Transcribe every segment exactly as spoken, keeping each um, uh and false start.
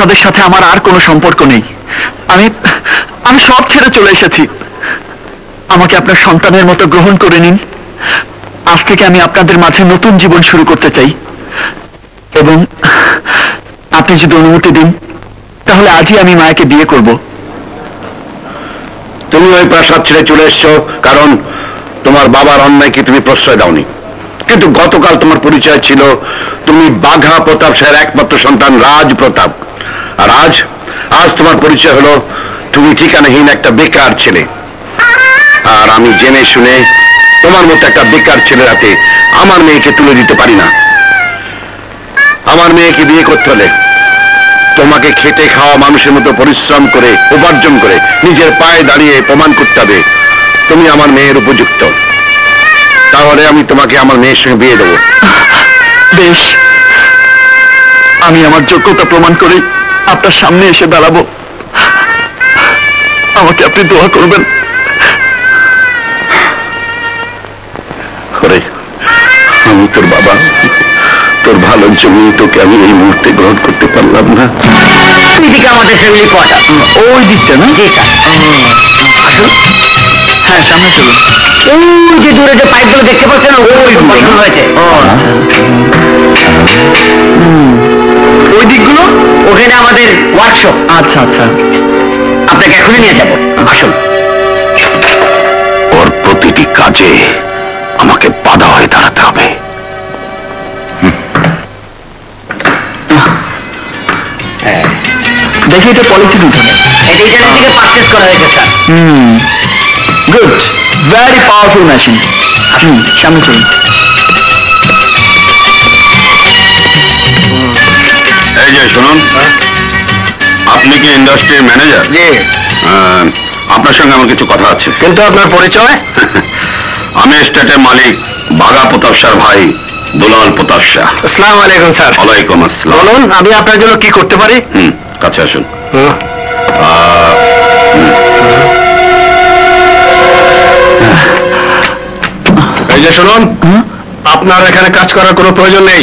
প্রসাদের সাথে আমার আর কোনো সম্পর্ক নেই। আমি আমি সব ছেড়ে চলে এসেছি। আমাকে আপনার সন্তানের মতো গ্রহণ করে নিন। আজ থেকে আমি আপনাদের মাঝে নতুন জীবন শুরু করতে চাই, এবং আপনি যদি অনুমতি দিন তাহলে আজই আমি মায়াকে বিয়ে করব। তুমি ওই প্রাসাদ ছেড়ে চলে এসছো কারণ তোমার বাবার অন্যায়কে তুমি প্রশ্রয় দাওনি, কিন্তু গতকাল তোমার পরিচয় ছিল তুমি বাঘা প্রতাপ সাহের একমাত্র সন্তান রাজ প্রতাপ, আর আজ আজ তোমার পরিচয় হলো তুমি ঠিকানাহীন একটা বেকার ছেলে। আর আমি জেনে শুনে তোমার মতো একটা বেকার ছেলের হাতে আমার মেয়েকে তুলে দিতে পারি না। আমার মেয়েকে বিয়ে করতে হলে তোমাকে খেটে খাওয়া মানুষের মতো পরিশ্রম করে উপার্জন করে নিজের পায়ে দাঁড়িয়ে প্রমাণ করতে হবে তুমি আমার মেয়ের উপযুক্ত। তাহলে আমি তোমাকে আমার মেয়ের সঙ্গে বিয়ে দেবো। বেশ, আমি আমার যোগ্যতা প্রমাণ করে আপনার সামনে এসে দাঁড়াবো। আমাকে আপনি দোয়া করবেন। আমি তোর বাবা, তোর ভালোর জন্য তোকে আমি এই মুহূর্তে গ্রহণ করতে পারলাম না। এদিকে আমাদের ফ্যামিলি কোয়ার্টার, ওই দিকটা না? হ্যাঁ, সামনে চলুন। ওই যে দূরে যে পাইপগুলো দেখতে পাচ্ছেন, ওই দিকগুলো ওখানে আমাদের ওয়ার্কশপ। আচ্ছা আচ্ছা, আপনাকে এখনই নিয়ে যাবো, আসুন। ওর প্রতিটি কাজে আমাকে বাধা হয়ে দাঁড়াতে হবে। দেখি এটা পলিথিন উঠানো, এটা ইটালি থেকে পারচেজ করা হয়েছে sir. Hmm, good, very powerful machine. আসুন সামনে চলুন। এই যে শুনুন, আপনি কি ইন্ডাস্ট্রির ম্যানেজার? জি। আপনার সঙ্গে আমার কিছু কথা আছে। কিন্তু আপনার পরিচয়? আমি স্টেটের মালিক বাঘা প্রতাপ শাহ ভাই দুলাল প্রতাপ শাহ। আসসালামু আলাইকুম স্যার। ওয়ালাইকুম আসসালাম। বলুন, আমি আপনার জন্য কি করতে পারি? হুম, কাছে আসুন। এই যে শুনুন, আপনার এখানে কাজ করার কোনো প্রয়োজন নেই।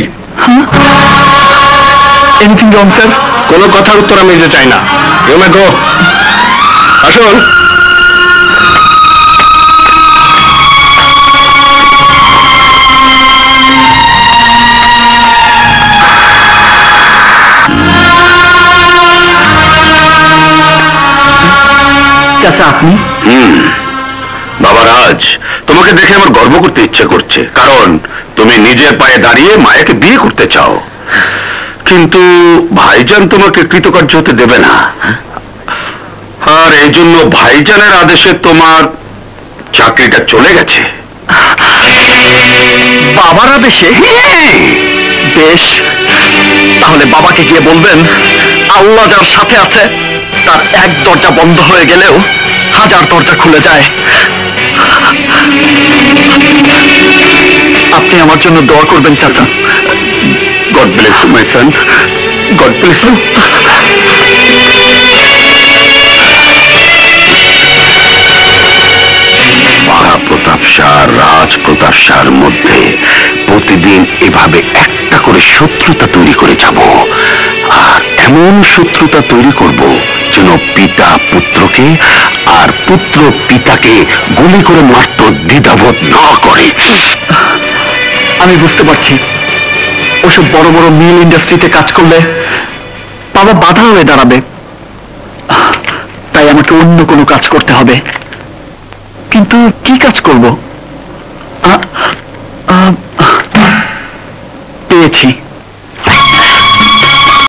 Anything wrong sir? কোনো কথার উত্তর আমি দিতে চাই না। You may go. আসুন। আপনি? হুম, বাবা রাজ, তোমাকে দেখে আমার গর্ব করতে ইচ্ছে করছে, কারণ তুমি নিজের পায়ে দাঁড়িয়ে মায়াকে বিয়ে করতে চাও। কিন্তু ভাইজান তোমাকে কৃতকার্য হতে দেবে না, আর এই জন্য ভাইজানের আদেশে তোমার চাকরিটা চলে গেছে। বাবার আদেশে? বেশ, তাহলে বাবাকে গিয়ে বলবেন আল্লাহ যার সাথে আছে তার এক দরজা বন্ধ হয়ে গেলেও হাজার দরজা খুলে যায়। আপনি আমার জন্য দোয়া করবেন চাচা। God bless you my son, God bless you. Bagha Pratap Shah Raj Pratap শাহর মধ্যে প্রতিদিন এভাবে একটা করে শত্রুতা তৈরি করে যাব, আর এমন শত্রুতা তৈরি করব যেন পিতা পুত্রকে আর পুত্র পিতাকে গুলি করে মারতে দ্বিধাবোধ না করে। আমি বুঝতে পারছি ওসব বড় বড় মিল ইন্ডাস্ট্রিতে কাজ করলে বাবা বাধা হয়ে দাঁড়াবে, তাই আমাকে অন্য কোনো কাজ করতে হবে। কিন্তু কি কাজ করব? পেয়েছি।